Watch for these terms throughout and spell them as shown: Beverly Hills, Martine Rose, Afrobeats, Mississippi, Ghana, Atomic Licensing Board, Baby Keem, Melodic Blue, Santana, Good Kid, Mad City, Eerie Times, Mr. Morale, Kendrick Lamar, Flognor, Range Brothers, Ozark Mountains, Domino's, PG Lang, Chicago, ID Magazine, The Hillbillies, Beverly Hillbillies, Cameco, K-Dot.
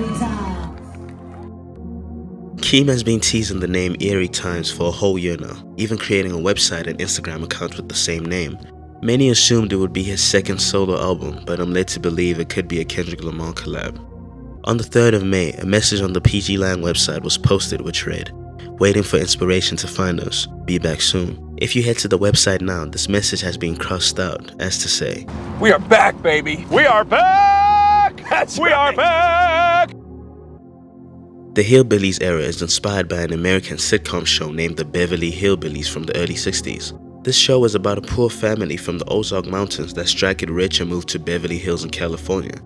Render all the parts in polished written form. Eerie Times. Keem has been teasing the name Eerie Times for a whole year now, even creating a website and Instagram account with the same name. Many assumed it would be his second solo album, but I'm led to believe it could be a Kendrick Lamar collab. On the 3rd of May, a message on the PG Lang website was posted which read, "Waiting for inspiration to find us. Be back soon." If you head to the website now, this message has been crossed out as to say, "We are back, baby! We are back! That's we right. are back!" The Hillbillies era is inspired by an American sitcom show named the Beverly Hillbillies from the early 60s. This show was about a poor family from the Ozark Mountains that strike it rich and move to Beverly Hills in California,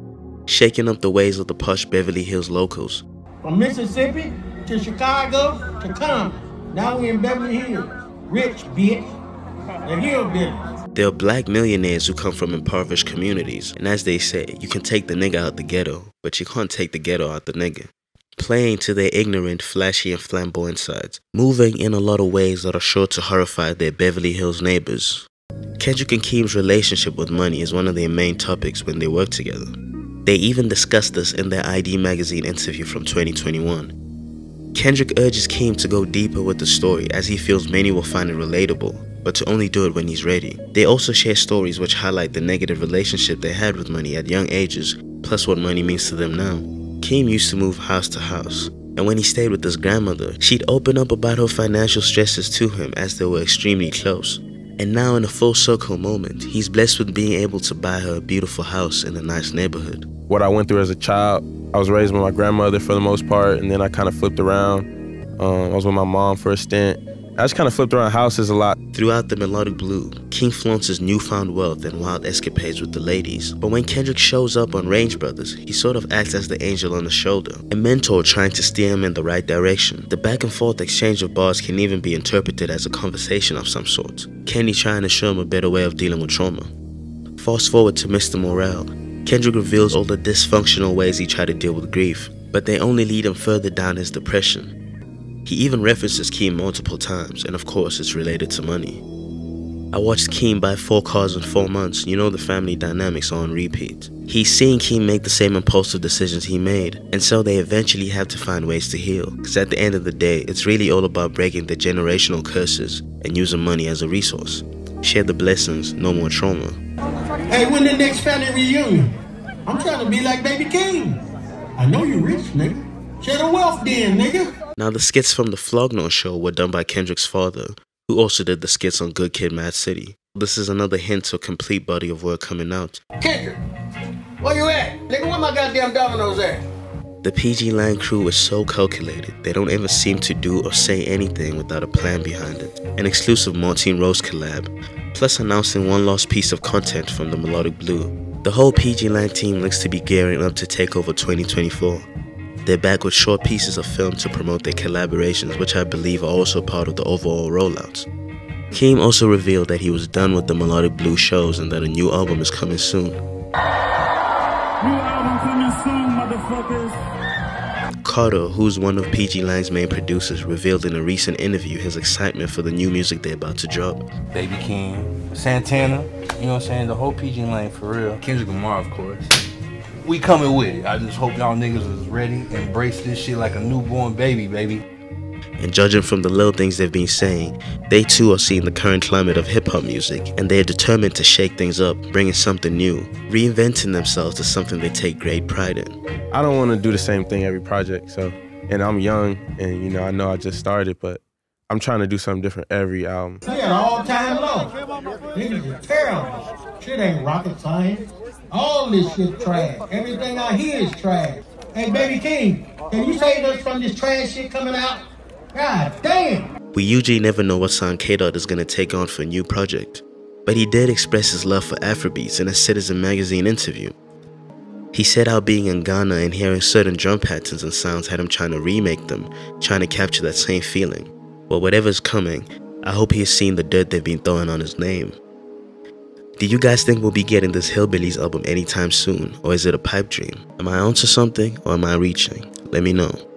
shaking up the ways of the posh Beverly Hills locals. From Mississippi to Chicago to Ghana, now we're in Beverly Hills. Rich bitch, the hill bitch. They're black millionaires who come from impoverished communities, and as they say, you can take the nigga out the ghetto, but you can't take the ghetto out the nigga. Playing to their ignorant, flashy, and flamboyant sides, moving in a lot of ways that are sure to horrify their Beverly Hills neighbors. Kendrick and Keem's relationship with money is one of their main topics when they work together. They even discussed this in their ID Magazine interview from 2021. Kendrick urges Keem to go deeper with the story as he feels many will find it relatable, but to only do it when he's ready. They also share stories which highlight the negative relationship they had with money at young ages, plus what money means to them now. Keem used to move house to house, and when he stayed with his grandmother, she'd open up about her financial stresses to him as they were extremely close. And now, in a full circle moment, he's blessed with being able to buy her a beautiful house in a nice neighborhood. What I went through as a child, I was raised with my grandmother for the most part, and then I kind of flipped around. I was with my mom for a stint. I just kind of flipped around houses a lot. Throughout the Melodic Blue, Keem flaunts his newfound wealth and wild escapades with the ladies. But when Kendrick shows up on Range Brothers, he sort of acts as the angel on his shoulder, a mentor trying to steer him in the right direction. The back and forth exchange of bars can even be interpreted as a conversation of some sort, Kenny trying to show him a better way of dealing with trauma. Fast forward to Mr. Morale, Kendrick reveals all the dysfunctional ways he tried to deal with grief, but they only lead him further down his depression. He even references Keem multiple times, and of course it's related to money. "I watched Keem buy 4 cars in 4 months, you know the family dynamics are on repeat." He's seeing Keem make the same impulsive decisions he made, and so they eventually have to find ways to heal, because at the end of the day, it's really all about breaking the generational curses and using money as a resource. Share the blessings, no more trauma. "Hey, when the next family reunion? I'm trying to be like Baby Keem. I know you rich, nigga. Share the wealth then, nigga." Now, the skits from the Flognor show were done by Kendrick's father, who also did the skits on Good Kid, Mad City. This is another hint to a complete body of work coming out. "Kendrick, where you at? Nigga, where my goddamn Domino's at?" The PG Lang crew is so calculated, they don't ever seem to do or say anything without a plan behind it. An exclusive Martine Rose collab, plus announcing one last piece of content from the Melodic Blue. The whole PG Lang team looks to be gearing up to take over 2024. They're back with short pieces of film to promote their collaborations, which I believe are also part of the overall rollouts. Keem also revealed that he was done with the Melodic Blue shows and that a new album is coming soon. "New album coming soon, motherfuckers." Carter, who's one of PG Lang's main producers, revealed in a recent interview his excitement for the new music they're about to drop. "Baby Keem, Santana, you know what I'm saying, the whole PG Lang for real. Kendrick Lamar, of course. We coming with it. I just hope y'all niggas is ready. Embrace this shit like a newborn baby, baby." And judging from the little things they've been saying, they too are seeing the current climate of hip-hop music, and they are determined to shake things up, bringing something new, reinventing themselves to something they take great pride in. "I don't want to do the same thing every project, so, and I'm young, and you know I just started, but I'm trying to do something different every album." "They at all-time low. Niggas is terrible. Shit ain't rocket science. All this shit trash. Everything out here is trash. Hey, Baby Keem, can you save us from this trash shit coming out? God damn." We usually never know what song K-Dot is going to take on for a new project, but he did express his love for Afrobeats in a Citizen magazine interview. He said how being in Ghana and hearing certain drum patterns and sounds had him trying to remake them, trying to capture that same feeling. But whatever's coming, I hope he has seen the dirt they've been throwing on his name. Do you guys think we'll be getting this Hillbillies album anytime soon, or is it a pipe dream? Am I onto something, or am I reaching? Let me know.